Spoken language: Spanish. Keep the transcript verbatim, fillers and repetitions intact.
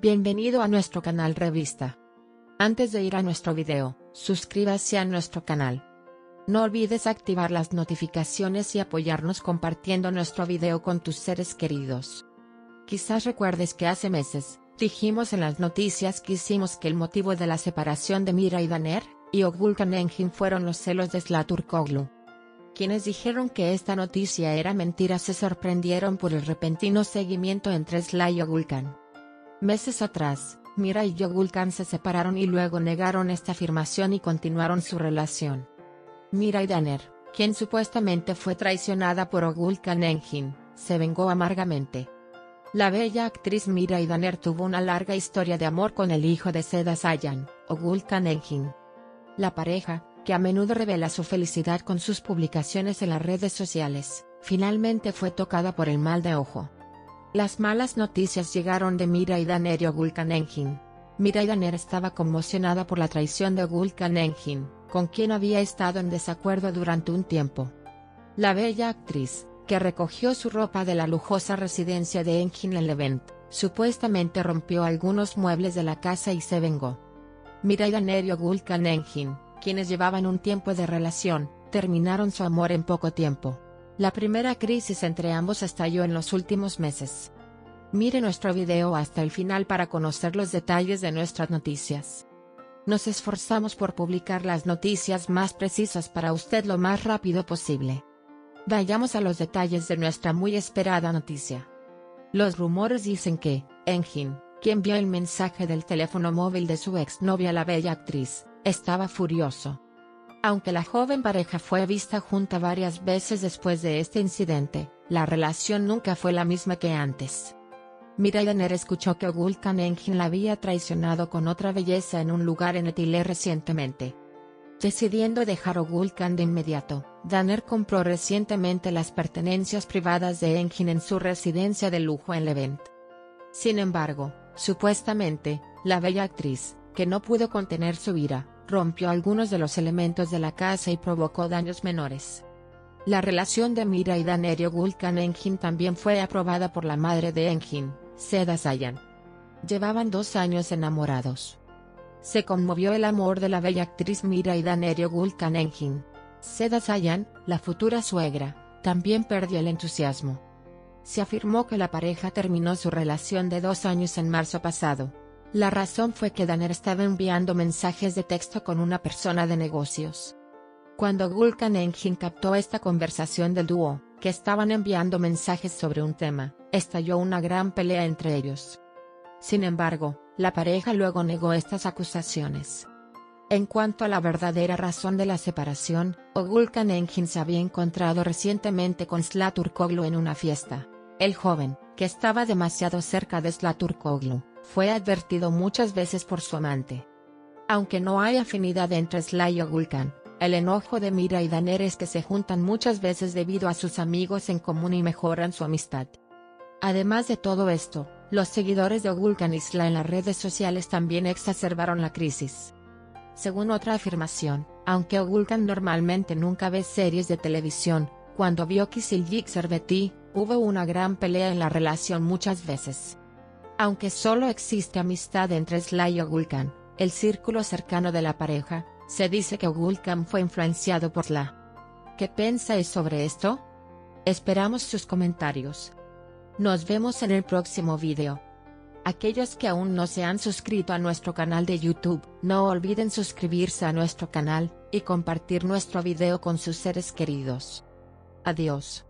Bienvenido a nuestro canal Revista. Antes de ir a nuestro video, suscríbase a nuestro canal. No olvides activar las notificaciones y apoyarnos compartiendo nuestro video con tus seres queridos. Quizás recuerdes que hace meses, dijimos en las noticias que hicimos que el motivo de la separación de Miray Daner y Oğulcan Engin fueron los celos de Sıla Türkoğlu. Quienes dijeron que esta noticia era mentira se sorprendieron por el repentino seguimiento entre Sıla y Oğulcan. Meses atrás, Miray y Oğulcan se separaron y luego negaron esta afirmación y continuaron su relación. Miray Daner, quien supuestamente fue traicionada por Oğulcan Engin, se vengó amargamente. La bella actriz Miray Daner tuvo una larga historia de amor con el hijo de Seda Sayan, Oğulcan Engin. La pareja, que a menudo revela su felicidad con sus publicaciones en las redes sociales, finalmente fue tocada por el mal de ojo. Las malas noticias llegaron de Miray Daner y Oğulcan Engin. Miray Daner estaba conmocionada por la traición de Oğulcan Engin, con quien había estado en desacuerdo durante un tiempo. La bella actriz, que recogió su ropa de la lujosa residencia de Engin en Levent, supuestamente rompió algunos muebles de la casa y se vengó. Miray Daner y Oğulcan Engin, quienes llevaban un tiempo de relación, terminaron su amor en poco tiempo. La primera crisis entre ambos estalló en los últimos meses. Mire nuestro video hasta el final para conocer los detalles de nuestras noticias. Nos esforzamos por publicar las noticias más precisas para usted lo más rápido posible. Vayamos a los detalles de nuestra muy esperada noticia. Los rumores dicen que Engin, quien vio el mensaje del teléfono móvil de su exnovia la bella actriz, estaba furioso. Aunque la joven pareja fue vista junta varias veces después de este incidente, la relación nunca fue la misma que antes. Miray Daner escuchó que Oğulcan Engin la había traicionado con otra belleza en un lugar en Etilé recientemente. Decidiendo dejar Oğulcan de inmediato, Daner compró recientemente las pertenencias privadas de Engin en su residencia de lujo en Levent. Sin embargo, supuestamente, la bella actriz, que no pudo contener su ira, rompió algunos de los elementos de la casa y provocó daños menores. La relación de Miray Daner y Oğulcan Engin también fue aprobada por la madre de Engin, Seda Sayan. Llevaban dos años enamorados. Se conmovió el amor de la bella actriz Miray Daner y Oğulcan Engin. Seda Sayan, la futura suegra, también perdió el entusiasmo. Se afirmó que la pareja terminó su relación de dos años en marzo pasado. La razón fue que Daner estaba enviando mensajes de texto con una persona de negocios. Cuando Oğulcan Engin captó esta conversación del dúo, que estaban enviando mensajes sobre un tema, estalló una gran pelea entre ellos. Sin embargo, la pareja luego negó estas acusaciones. En cuanto a la verdadera razón de la separación, Oğulcan Engin se había encontrado recientemente con Sıla Türkoğlu en una fiesta. El joven, que estaba demasiado cerca de Sıla Türkoğlu, fue advertido muchas veces por su amante. Aunque no hay afinidad entre Sıla y Oğulcan, el enojo de Miray Daner es que se juntan muchas veces debido a sus amigos en común y mejoran su amistad. Además de todo esto, los seguidores de Oğulcan y Sıla en las redes sociales también exacerbaron la crisis. Según otra afirmación, aunque Oğulcan normalmente nunca ve series de televisión, cuando vio Kızılcık Şerbeti, hubo una gran pelea en la relación muchas veces. Aunque solo existe amistad entre Sıla y Oğulcan, el círculo cercano de la pareja, se dice que Oğulcan fue influenciado por Sıla. ¿Qué pensáis sobre esto? Esperamos sus comentarios. Nos vemos en el próximo video. Aquellos que aún no se han suscrito a nuestro canal de YouTube, no olviden suscribirse a nuestro canal, y compartir nuestro video con sus seres queridos. Adiós.